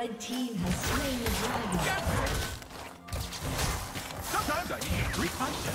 Red team has slain the dragon. Yes! Sometimes I need to re-punch them.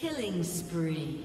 Killing spree.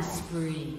Spree.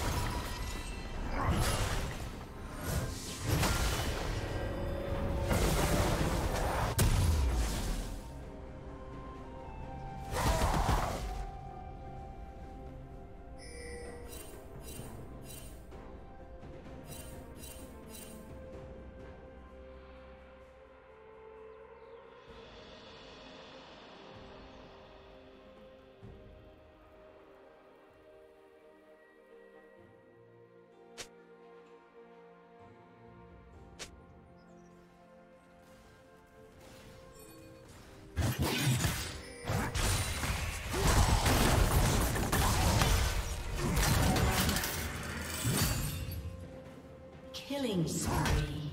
Killing spree.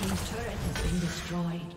Team's turret has been destroyed.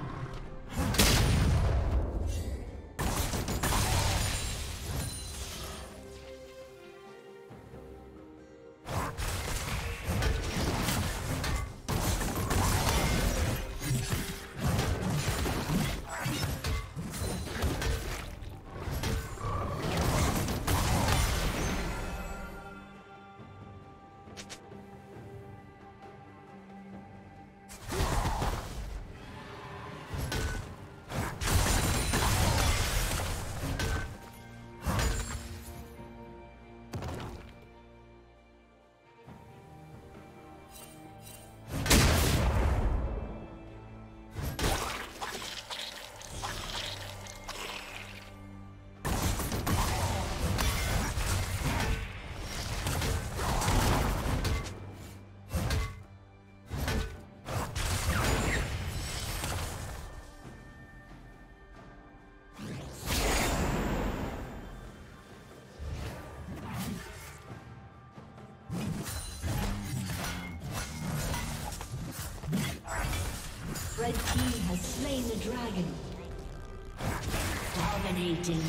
has slain the dragon. Dominating.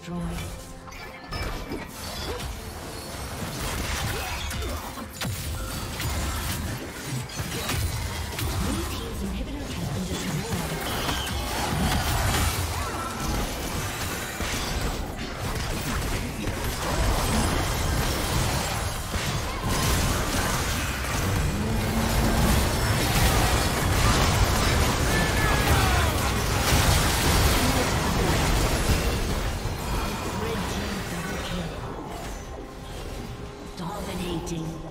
destroyed. Dominating.